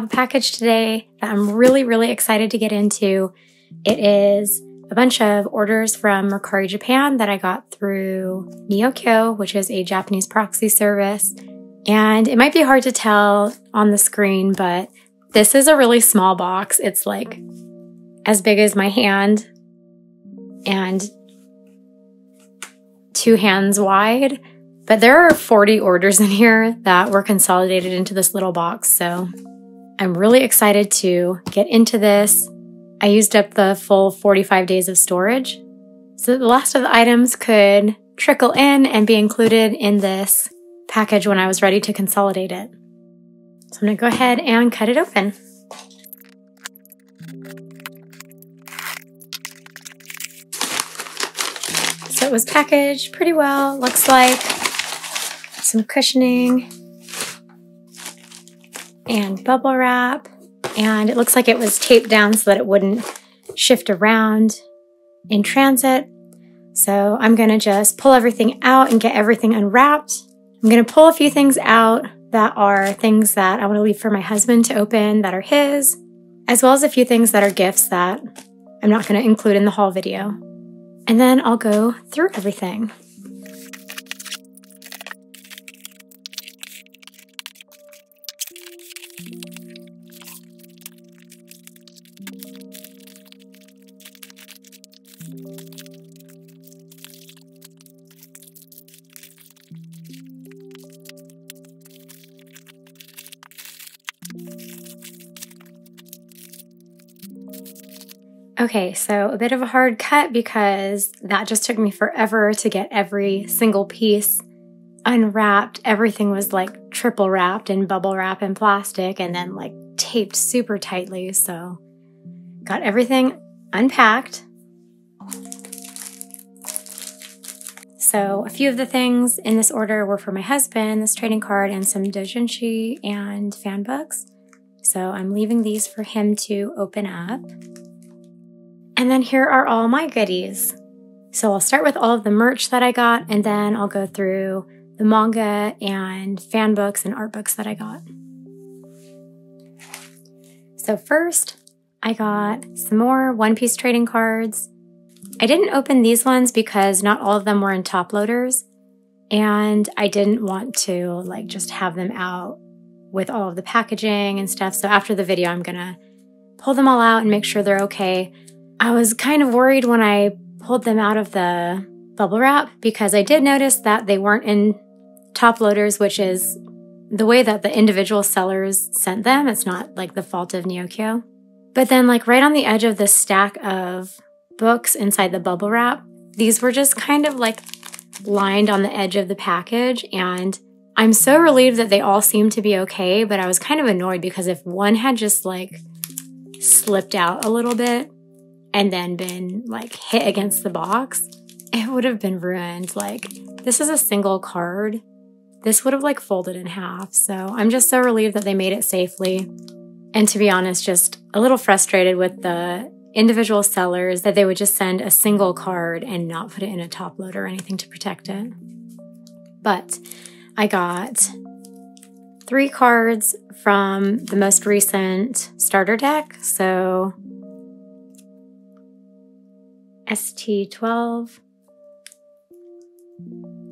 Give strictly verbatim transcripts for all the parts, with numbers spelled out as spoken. have a package today that I'm really, really excited to get into. It is a bunch of orders from Mercari Japan that I got through Neokyo, which is a Japanese proxy service. And it might be hard to tell on the screen, but this is a really small box. It's like as big as my hand and two hands wide. But there are forty orders in here that were consolidated into this little box. So I'm really excited to get into this. I used up the full forty-five days of storage, so the last of the items could trickle in and be included in this package when I was ready to consolidate it. So I'm gonna go ahead and cut it open. So it was packaged pretty well, looks like. Some cushioning and bubble wrap. And it looks like it was taped down so that it wouldn't shift around in transit. So I'm gonna just pull everything out and get everything unwrapped. I'm gonna pull a few things out that are things that I wanna leave for my husband to open that are his, as well as a few things that are gifts that I'm not gonna include in the haul video. And then I'll go through everything. Okay, so a bit of a hard cut because that just took me forever to get every single piece unwrapped. Everything was like triple wrapped in bubble wrap and plastic and then like taped super tightly. So got everything unpacked. So a few of the things in this order were for my husband, this trading card and some doujinshi and fan books. So I'm leaving these for him to open up. And then here are all my goodies. So I'll start with all of the merch that I got, and then I'll go through the manga and fan books and art books that I got. So first, I got some more One Piece trading cards. I didn't open these ones because not all of them were in top loaders, and I didn't want to like just have them out with all of the packaging and stuff. So after the video, I'm gonna pull them all out and make sure they're okay. I was kind of worried when I pulled them out of the bubble wrap because I did notice that they weren't in top loaders, which is the way that the individual sellers sent them. It's not like the fault of Neokyo. But then like right on the edge of the stack of books inside the bubble wrap, these were just kind of like lined on the edge of the package. And I'm so relieved that they all seemed to be okay, but I was kind of annoyed because if one had just like slipped out a little bit, and then been like hit against the box, it would have been ruined. Like this is a single card. This would have like folded in half. So I'm just so relieved that they made it safely. And to be honest, just a little frustrated with the individual sellers that they would just send a single card and not put it in a top loader or anything to protect it. But I got three cards from the most recent starter deck. So S T twelve.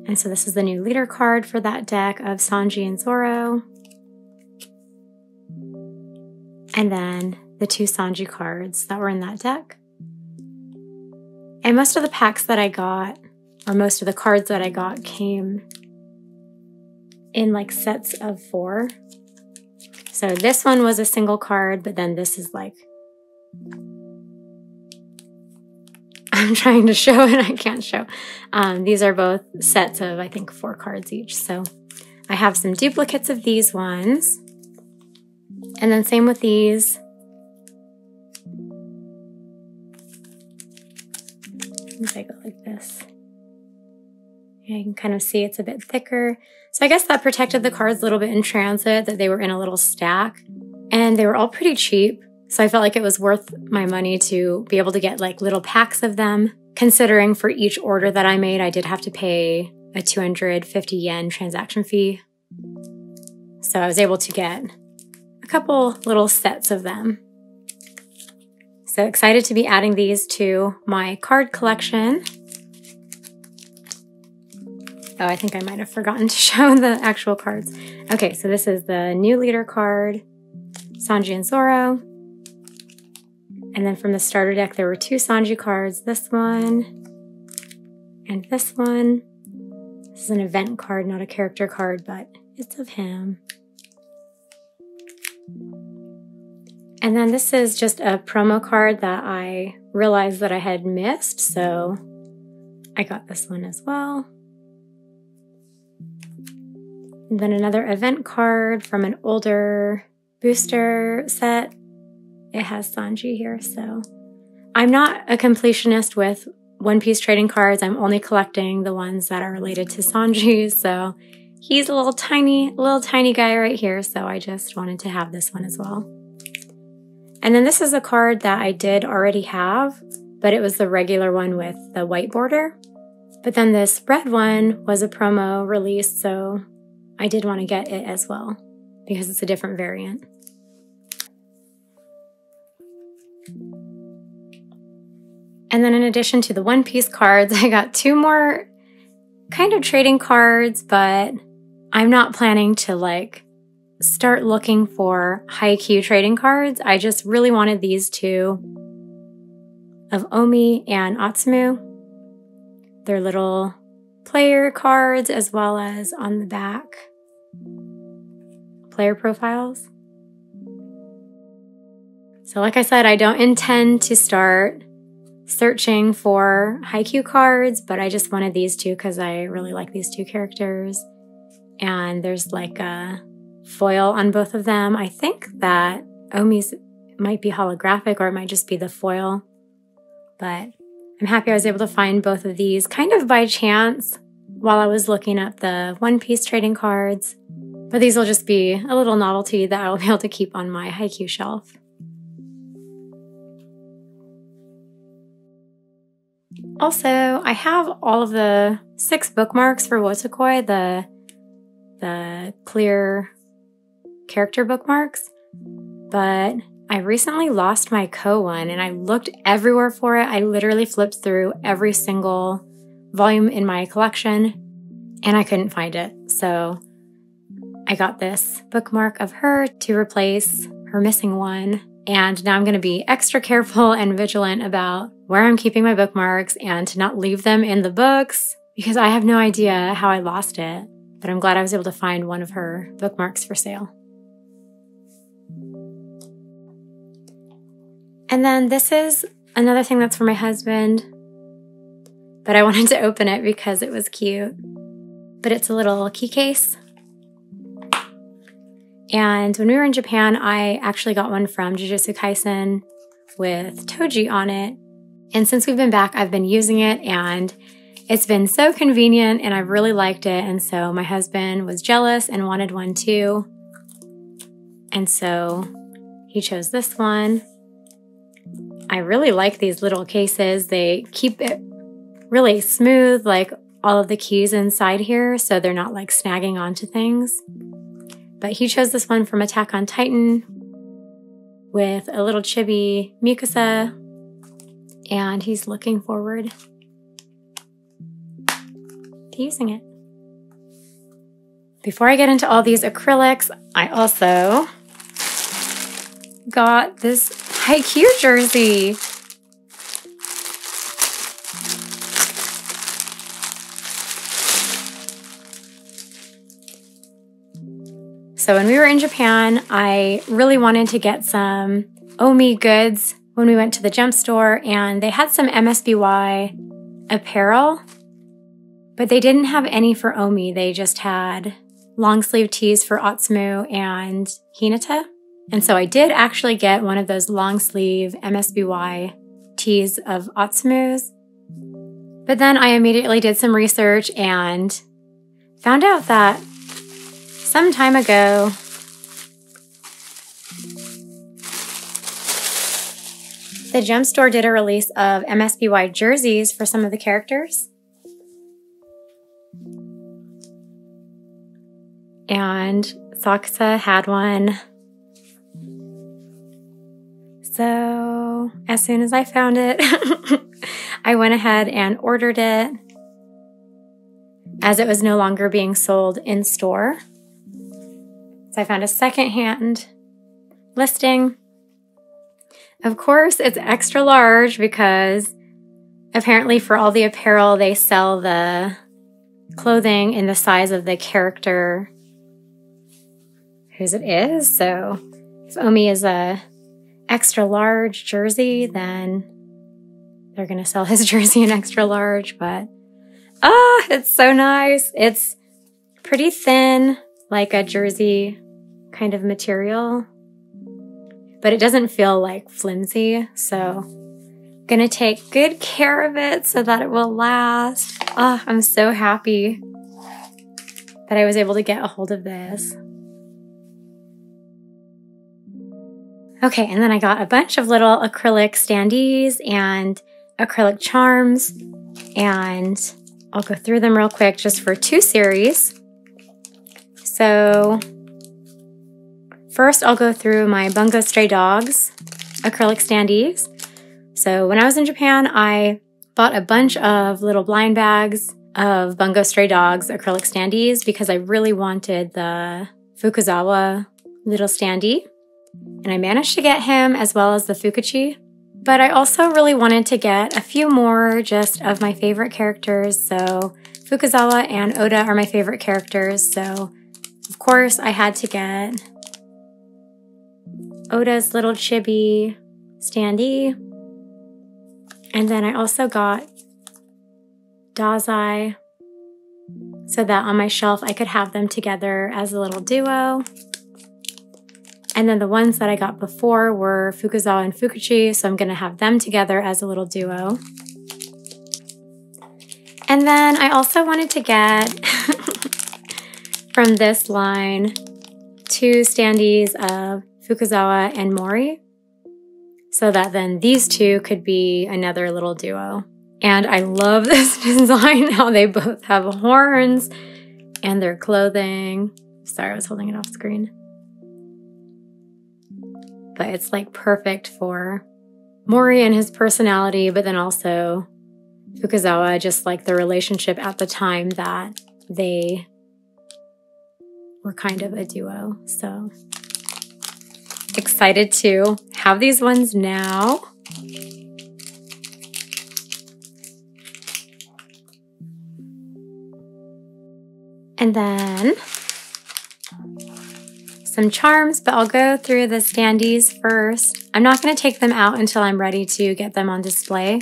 And so this is the new leader card for that deck of Sanji and Zoro. And then the two Sanji cards that were in that deck. And most of the packs that I got, or most of the cards that I got, came in like sets of four. So this one was a single card, but then this is like, I'm trying to show and I can't show. Um, these are both sets of, I think, four cards each. So I have some duplicates of these ones. And then same with these. If I go like this, yeah, you can kind of see it's a bit thicker. So I guess that protected the cards a little bit in transit, that they were in a little stack. And they were all pretty cheap. So I felt like it was worth my money to be able to get like little packs of them. Considering for each order that I made, I did have to pay a two hundred fifty yen transaction fee. So I was able to get a couple little sets of them. So excited to be adding these to my card collection. Oh, I think I might have forgotten to show the actual cards. Okay, so this is the new leader card, Sanji and Zoro. And then from the starter deck, there were two Sanji cards, this one and this one. This is an event card, not a character card, but it's of him. And then this is just a promo card that I realized that I had missed, so I got this one as well. And then another event card from an older booster set. It has Sanji here, so. I'm not a completionist with One Piece trading cards. I'm only collecting the ones that are related to Sanji, so he's a little tiny, little tiny guy right here, so I just wanted to have this one as well. And then this is a card that I did already have, but it was the regular one with the white border. But then this red one was a promo release, so I did want to get it as well because it's a different variant. And then in addition to the One Piece cards, I got two more kind of trading cards, but I'm not planning to like start looking for Haikyuu trading cards. I just really wanted these two of Omi and Atsumu. They're little player cards as well as on the back player profiles. So like I said, I don't intend to start searching for Haikyuu cards, but I just wanted these two because I really like these two characters. And there's like a foil on both of them. I think that Omi's might be holographic or it might just be the foil, but I'm happy I was able to find both of these kind of by chance while I was looking up the One Piece trading cards. But these will just be a little novelty that I will be able to keep on my Haikyuu shelf. Also, I have all of the six bookmarks for Wotakoi, the, the clear character bookmarks, but I recently lost my Kou one and I looked everywhere for it. I literally flipped through every single volume in my collection and I couldn't find it. So I got this bookmark of her to replace her missing one. And now I'm going to be extra careful and vigilant about where I'm keeping my bookmarks and to not leave them in the books because I have no idea how I lost it. But I'm glad I was able to find one of her bookmarks for sale. And then this is another thing that's for my husband, but I wanted to open it because it was cute. But it's a little key case. And when we were in Japan, I actually got one from Jujutsu Kaisen with Toji on it. And since we've been back, I've been using it and it's been so convenient and I really liked it. And so my husband was jealous and wanted one too. And so he chose this one. I really like these little cases. They keep it really smooth, like all of the keys inside here, so they're not like snagging onto things. But he chose this one from Attack on Titan with a little chibi Mikasa, and he's looking forward to using it. Before I get into all these acrylics, I also got this Haikyuu jersey. So when we were in Japan, I really wanted to get some Omi goods when we went to the Jump store, and they had some M S B Y apparel, but they didn't have any for Omi. They just had long sleeve tees for Atsumu and Hinata. And so I did actually get one of those long sleeve M S B Y tees of Atsumu's. But then I immediately did some research and found out that some time ago, the Jump store did a release of M S B Y jerseys for some of the characters. And Sakusa had one. So as soon as I found it, I went ahead and ordered it as it was no longer being sold in store. So I found a secondhand listing. Of course, it's extra large because apparently for all the apparel, they sell the clothing in the size of the character whose it is. So if Omi is a extra large jersey, then they're going to sell his jersey in extra large. But ah, oh, it's so nice. It's pretty thin, like a jersey kind of material, but it doesn't feel like flimsy. So gonna take good care of it so that it will last. Oh, I'm so happy that I was able to get a hold of this. Okay, and then I got a bunch of little acrylic standees and acrylic charms, and I'll go through them real quick just for two series. So first I'll go through my Bungo Stray Dogs acrylic standees. So when I was in Japan, I bought a bunch of little blind bags of Bungo Stray Dogs acrylic standees because I really wanted the Fukuzawa little standee. And I managed to get him as well as the Fukuchi. But I also really wanted to get a few more just of my favorite characters. So Fukuzawa and Oda are my favorite characters. So of course I had to get Oda's little chibi standee. And then I also got Dazai so that on my shelf I could have them together as a little duo. And then the ones that I got before were Fukuzawa and Fukuchi, so I'm going to have them together as a little duo. And then I also wanted to get from this line two standees of Fukuzawa and Mori, so that then these two could be another little duo. And I love this design, how they both have horns and their clothing. Sorry, I was holding it off screen. But it's like perfect for Mori and his personality, but then also Fukuzawa, just like the relationship at the time that they were kind of a duo. So excited to have these ones now. And then some charms, but I'll go through the standees first. I'm not going to take them out until I'm ready to get them on display.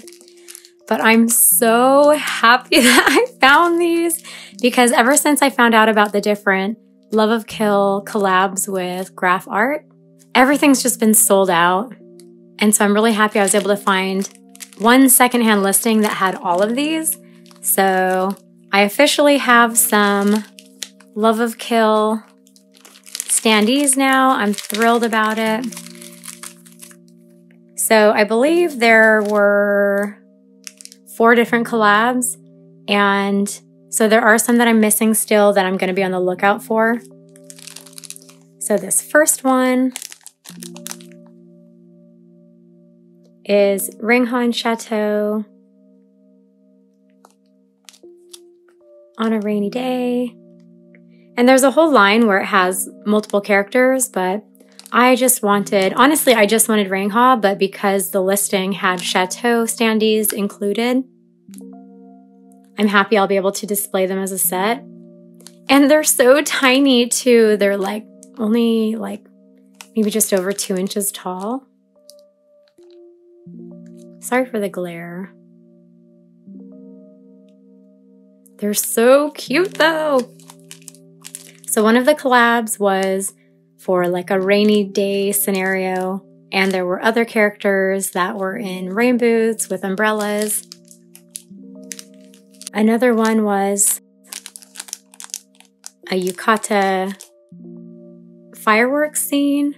But I'm so happy that I found these, because ever since I found out about the different Love of Kill collabs with Graff Art, everything's just been sold out. And so I'm really happy I was able to find one secondhand listing that had all of these. So I officially have some Love of Kill standees now. I'm thrilled about it. So I believe there were four different collabs. And so there are some that I'm missing still that I'm going to be on the lookout for. So this first one is Ryang Ha and Chateau on a rainy day. And there's a whole line where it has multiple characters, but I just wanted, honestly, I just wanted Ryang Ha, but because the listing had Chateau standees included, I'm happy I'll be able to display them as a set. And they're so tiny too. They're like only like maybe just over two inches tall. Sorry for the glare. They're so cute though. So one of the collabs was for like a rainy day scenario, and there were other characters that were in rain boots with umbrellas. Another one was a yukata fireworks scene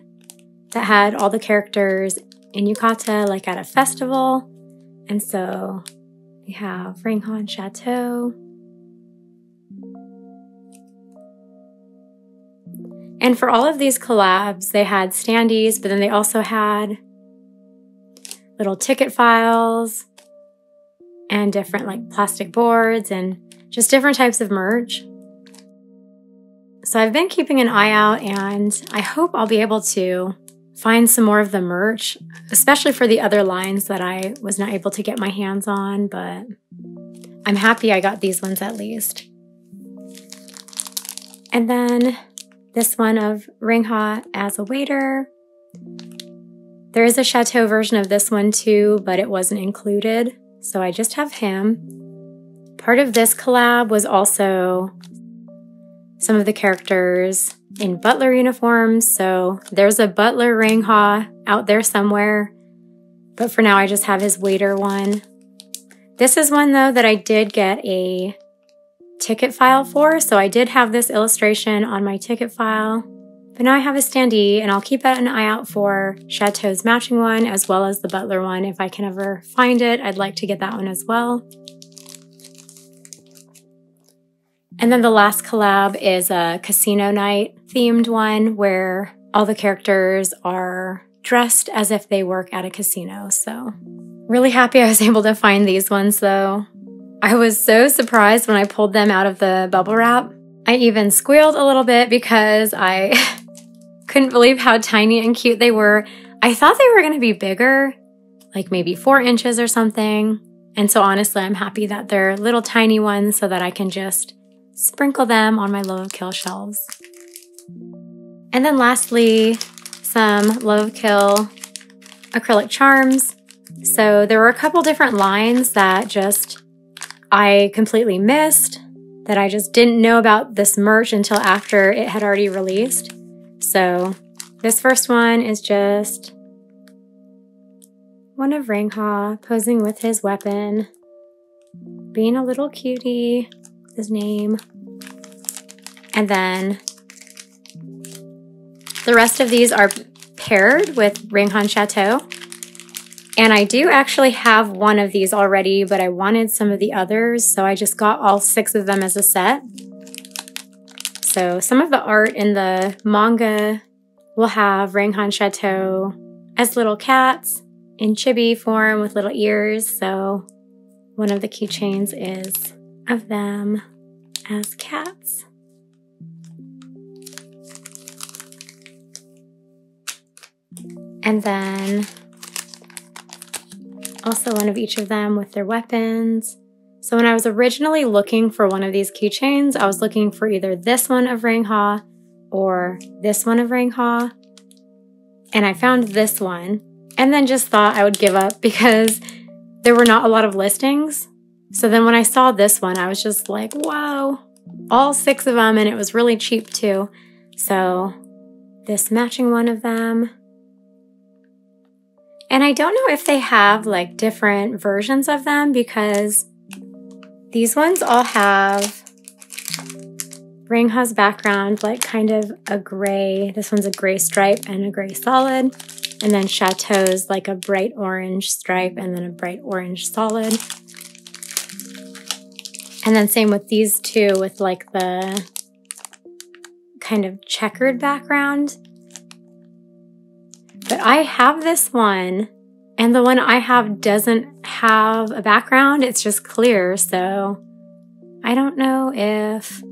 that had all the characters in yukata, like at a festival. And so we have Ryang Ha and Chateau. And for all of these collabs, they had standees, but then they also had little ticket files and different like plastic boards and just different types of merch. So I've been keeping an eye out and I hope I'll be able to find some more of the merch, especially for the other lines that I was not able to get my hands on, but I'm happy I got these ones at least. And then this one of Ryang Ha as a waiter. There is a Chateau version of this one too, but it wasn't included, so I just have him. Part of this collab was also some of the characters in butler uniforms, so there's a butler Ryang Ha out there somewhere, but for now I just have his waiter one. This is one though that I did get a ticket file for, so I did have this illustration on my ticket file. But now I have a standee, and I'll keep an eye out for Chateau's matching one as well as the butler one. If I can ever find it, I'd like to get that one as well. And then the last collab is a casino night themed one where all the characters are dressed as if they work at a casino. So really happy I was able to find these ones though. I was so surprised when I pulled them out of the bubble wrap. I even squealed a little bit because I couldn't believe how tiny and cute they were. I thought they were going to be bigger, like maybe four inches or something. And so honestly, I'm happy that they're little tiny ones so that I can just sprinkle them on my Love of Kill shelves. And then lastly, some Love of Kill acrylic charms. So there were a couple different lines that just I completely missed, that I just didn't know about this merch until after it had already released. So this first one is just one of Ryang Ha posing with his weapon, being a little cutie, his name. And then the rest of these are paired with Ryang Ha and Chateau. And I do actually have one of these already, but I wanted some of the others, so I just got all six of them as a set. So some of the art in the manga will have Ryang Ha and Chateau as little cats in chibi form with little ears. So one of the keychains is of them as cats. And then also one of each of them with their weapons. So when I was originally looking for one of these keychains, I was looking for either this one of Ryang Ha or this one of Ryang Ha. And I found this one and then just thought I would give up because there were not a lot of listings. So then when I saw this one, I was just like, whoa, all six of them, and it was really cheap too. So this matching one of them. And I don't know if they have like different versions of them because these ones all have Ryang Ha's background, like kind of a gray. This one's a gray stripe and a gray solid. And then Chateau's like a bright orange stripe and then a bright orange solid. And then same with these two with like the kind of checkered background. But I have this one, and the one I have doesn't have a background. It's just clear, so I don't know if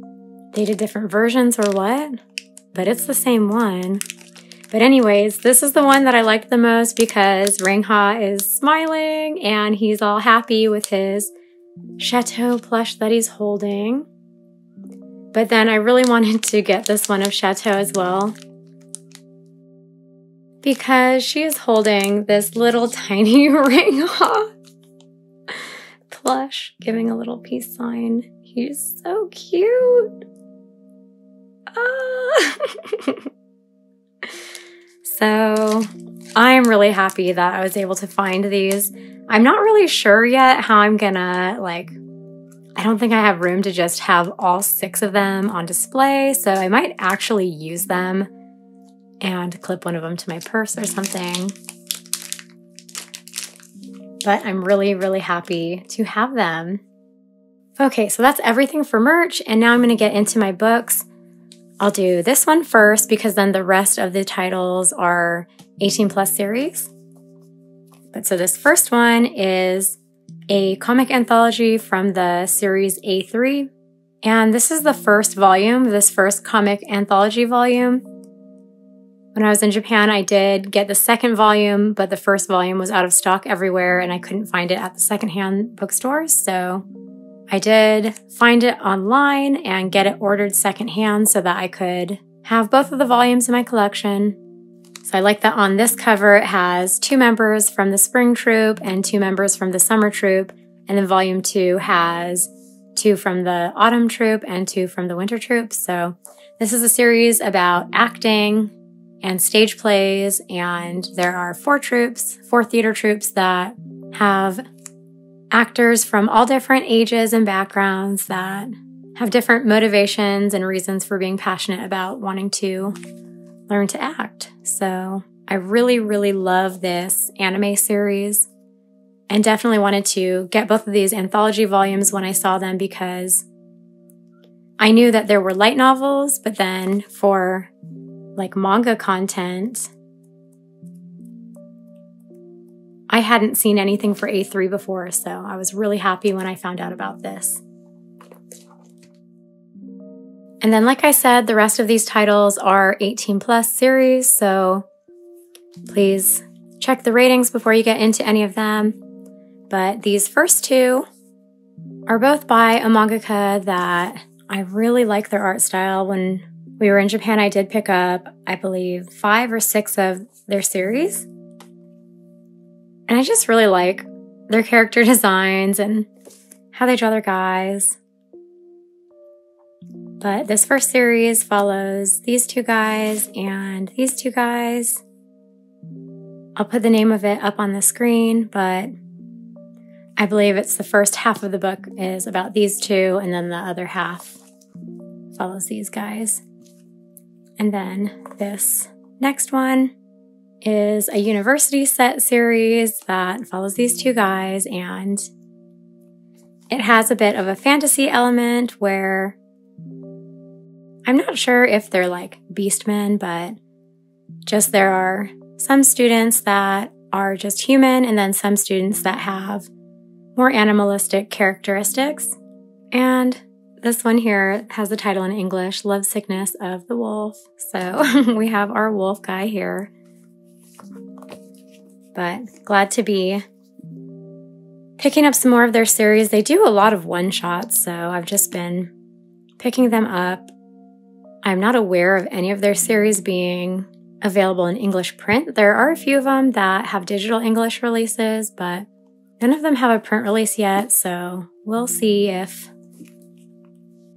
they did different versions or what, but it's the same one. But anyways, this is the one that I liked the most because Ryang Ha is smiling, and he's all happy with his Chateau plush that he's holding. But then I really wanted to get this one of Chateau as well, because she is holding this little tiny Ryang Ha plush, giving a little peace sign. He's so cute. Ah. So I'm really happy that I was able to find these. I'm not really sure yet how I'm gonna, like, I don't think I have room to just have all six of them on display, so I might actually use them and clip one of them to my purse or something. But I'm really, really happy to have them. Okay, so that's everything for merch, and now I'm gonna get into my books. I'll do this one first because then the rest of the titles are eighteen plus series. But so this first one is a comic anthology from the series A three. And this is the first volume, this first comic anthology volume. When I was in Japan, I did get the second volume, but the first volume was out of stock everywhere and I couldn't find it at the secondhand bookstores. So I did find it online and get it ordered secondhand so that I could have both of the volumes in my collection. So I like that on this cover it has two members from the spring troupe and two members from the summer troupe, and then volume two has two from the autumn troupe and two from the winter troupe. So this is a series about acting and stage plays, and there are four troupes, four theater troupes that have actors from all different ages and backgrounds that have different motivations and reasons for being passionate about wanting to learn to act. So I really, really love this anime series and definitely wanted to get both of these anthology volumes when I saw them, because I knew that there were light novels, but then for like manga content, I hadn't seen anything for A three before, so I was really happy when I found out about this. And then, like I said, the rest of these titles are eighteen plus series, so please check the ratings before you get into any of them. But these first two are both by a mangaka that I really like their art style. When we were in Japan, I did pick up, I believe, five or six of their series. And I just really like their character designs and how they draw their guys. But this first series follows these two guys and these two guys. I'll put the name of it up on the screen, but I believe it's the first half of the book is about these two, and then the other half follows these guys. And then this next one is a university set series that follows these two guys, and it has a bit of a fantasy element where I'm not sure if they're like beastmen, but just there are some students that are just human and then some students that have more animalistic characteristics. And this one here has the title in English, Love Sickness of the Wolf. So we have our wolf guy here. But glad to be picking up some more of their series. They do a lot of one-shots, so I've just been picking them up. I'm not aware of any of their series being available in English print. There are a few of them that have digital English releases, but none of them have a print release yet, so we'll see if,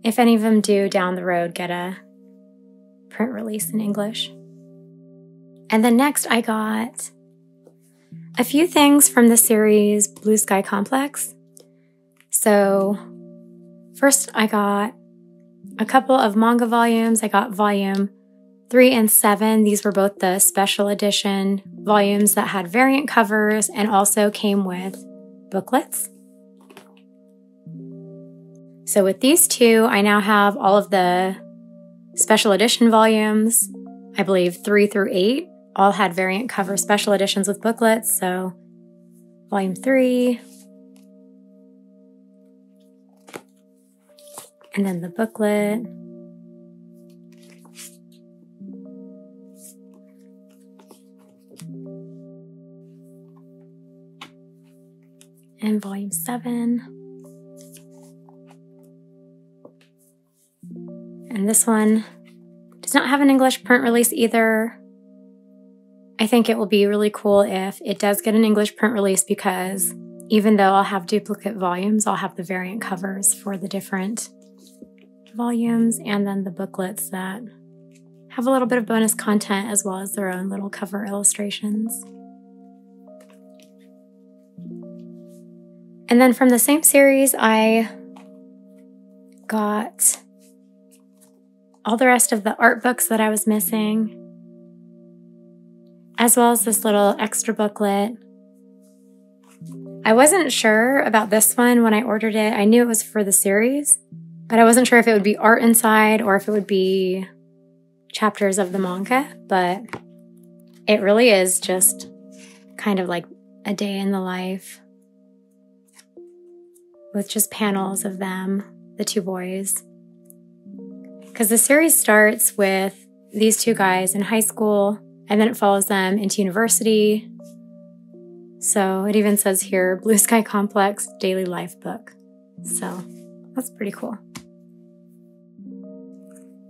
if any of them do down the road get a print release in English. And then next I got a few things from the series Blue Sky Complex. So first I got a couple of manga volumes. I got volume three and seven. These were both the special edition volumes that had variant covers and also came with booklets. So with these two, I now have all of the special edition volumes. I believe three through eight all had variant cover special editions with booklets. So volume three, and then the booklet. And volume seven. And this one does not have an English print release either. I think it will be really cool if it does get an English print release, because even though I'll have duplicate volumes, I'll have the variant covers for the different volumes and then the booklets that have a little bit of bonus content as well as their own little cover illustrations. And then from the same series, I got all the rest of the art books that I was missing, as well as this little extra booklet. I wasn't sure about this one when I ordered it. I knew it was for the series, but I wasn't sure if it would be art inside or if it would be chapters of the manga, but it really is just kind of like a day in the life with just panels of them, the two boys. Because the series starts with these two guys in high school, and then it follows them into university. So it even says here, Blue Sky Complex Daily Life Book. So that's pretty cool.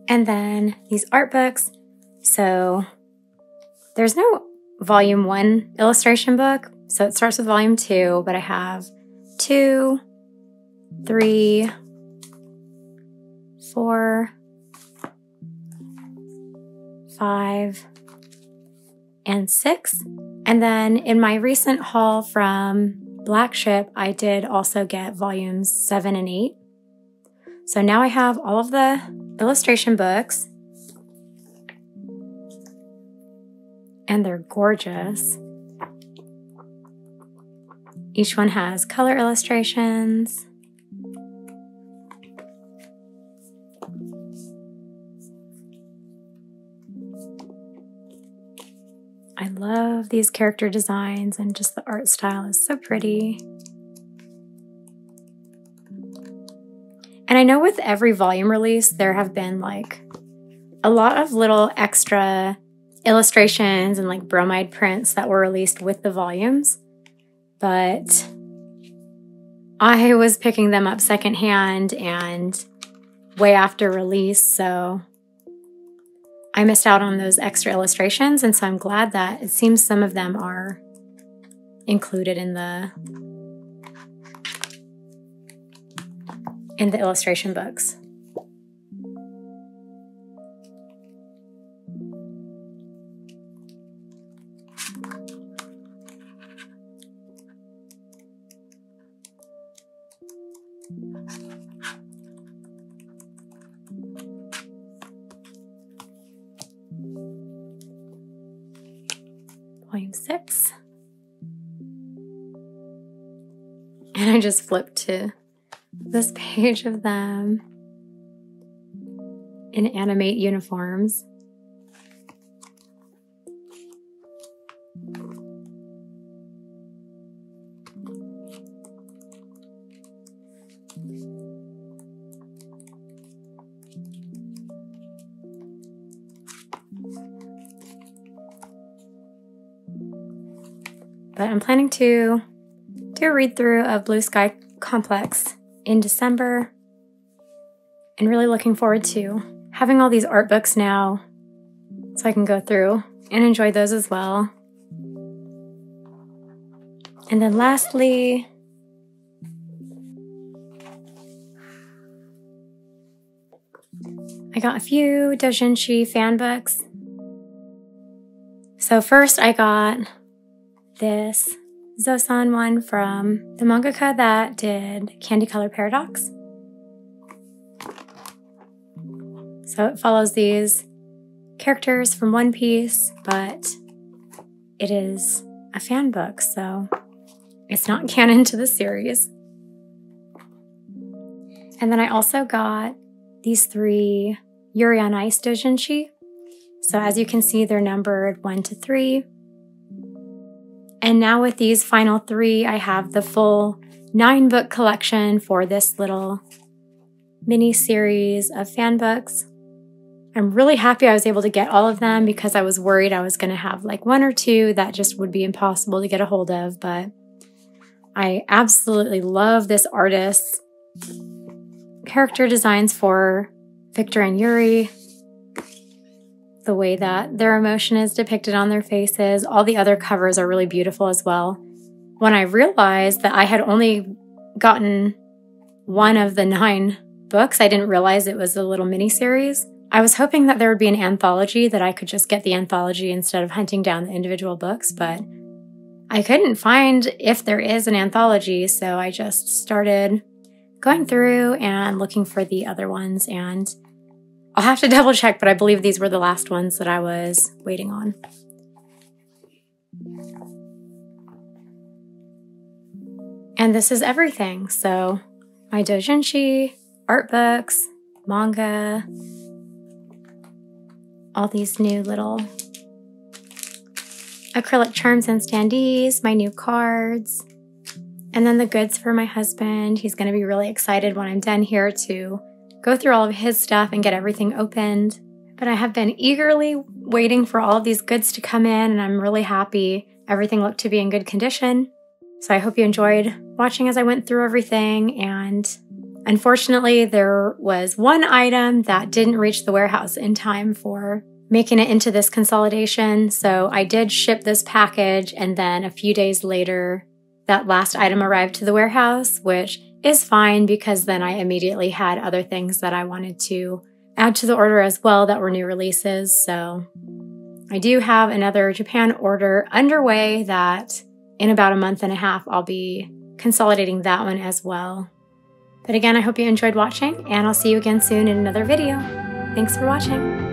And then these art books. So there's no volume one illustration book. So it starts with volume two, but I have two, three, four, five, and six. And then in my recent haul from Blackship, I did also get volumes seven and eight. So now I have all of the illustration books. And they're gorgeous. Each one has color illustrations. I love these character designs, and just the art style is so pretty. And I know with every volume release, there have been like a lot of little extra illustrations and like bromide prints that were released with the volumes, but I was picking them up secondhand and way after release, so I missed out on those extra illustrations, and so I'm glad that it seems some of them are included in the in the illustration books. Six. And I just flipped to this page of them in animate uniforms. But I'm planning to do a read through of Blue Sky Complex in December, and really looking forward to having all these art books now so I can go through and enjoy those as well. And then lastly, I got a few doujinshi fan books. So first I got this Zosan one from the mangaka that did Candy Color Paradox. So it follows these characters from One Piece, but it is a fan book, so it's not canon to the series. And then I also got these three Yuri on Ice doujinshi. So as you can see, they're numbered one to three. And now with these final three, I have the full nine book collection for this little mini series of fan books. I'm really happy I was able to get all of them, because I was worried I was going to have like one or two that just would be impossible to get a hold of. But I absolutely love this artist's character designs for Victor and Yuri. The way that their emotion is depicted on their faces. All the other covers are really beautiful as well. When I realized that I had only gotten one of the nine books, I didn't realize it was a little mini-series. I was hoping that there would be an anthology, that I could just get the anthology instead of hunting down the individual books, but I couldn't find if there is an anthology, so I just started going through and looking for the other ones, and I'll have to double check, but I believe these were the last ones that I was waiting on. And this is everything. So my doujinshi, art books, manga, all these new little acrylic charms and standees, my new cards, and then the goods for my husband. He's going to be really excited when I'm done here to go through all of his stuff and get everything opened. But I have been eagerly waiting for all of these goods to come in, and I'm really happy. Everything looked to be in good condition. So I hope you enjoyed watching as I went through everything, and unfortunately there was one item that didn't reach the warehouse in time for making it into this consolidation. So I did ship this package, and then a few days later that last item arrived to the warehouse, which is fine because then I immediately had other things that I wanted to add to the order as well that were new releases. So I do have another Japan order underway that in about a month and a half I'll be consolidating that one as well. But again, I hope you enjoyed watching, and I'll see you again soon in another video. Thanks for watching.